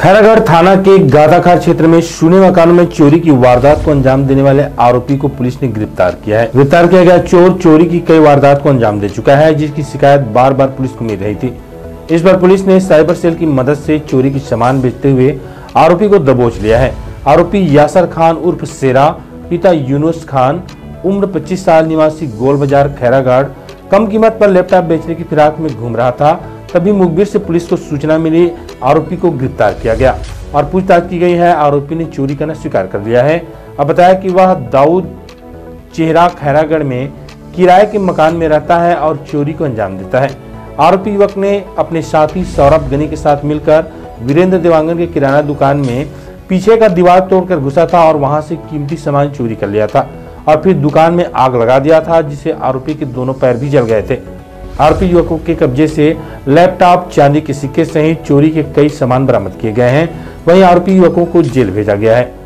खैरागढ़ थाना के गादाखार क्षेत्र में शून्य मकानों में चोरी की वारदात को अंजाम देने वाले आरोपी को पुलिस ने गिरफ्तार किया है। गिरफ्तार किया गया चोर चोरी की कई वारदात को अंजाम दे चुका है, जिसकी शिकायत बार बार पुलिस को मिल रही थी। इस बार पुलिस ने साइबर सेल की मदद से चोरी की सामान बेचते हुए आरोपी को दबोच लिया है। आरोपी यासर खान उर्फ शेरा, पिता यूनुस खान, उम्र 25 साल, निवासी गोल बाजार खैरागढ़, कम कीमत पर लैपटॉप बेचने की फिराक में घूम रहा था। तभी मुखबिर से पुलिस को सूचना मिली। आरोपी को गिरफ्तार किया गया और पूछताछ की गई है। आरोपी ने चोरी करना स्वीकार कर लिया है। अब बताया कि वह दाऊद चेहरा खैरागढ़ में किराए के मकान में रहता है और चोरी को अंजाम देता है। आरोपी युवक ने अपने साथी सौरभ गनी के साथ मिलकर वीरेंद्र देवांगन के किराना दुकान में पीछे का दीवार तोड़कर घुसा था और वहां से कीमती सामान चोरी कर लिया था और फिर दुकान में आग लगा दिया था, जिससे आरोपी के दोनों पैर भी जल गए थे। आरोपी युवकों के कब्जे से लैपटॉप, चांदी के सिक्के सहित चोरी के कई सामान बरामद किए गए हैं। वहीं आरोपी युवकों को जेल भेजा गया है।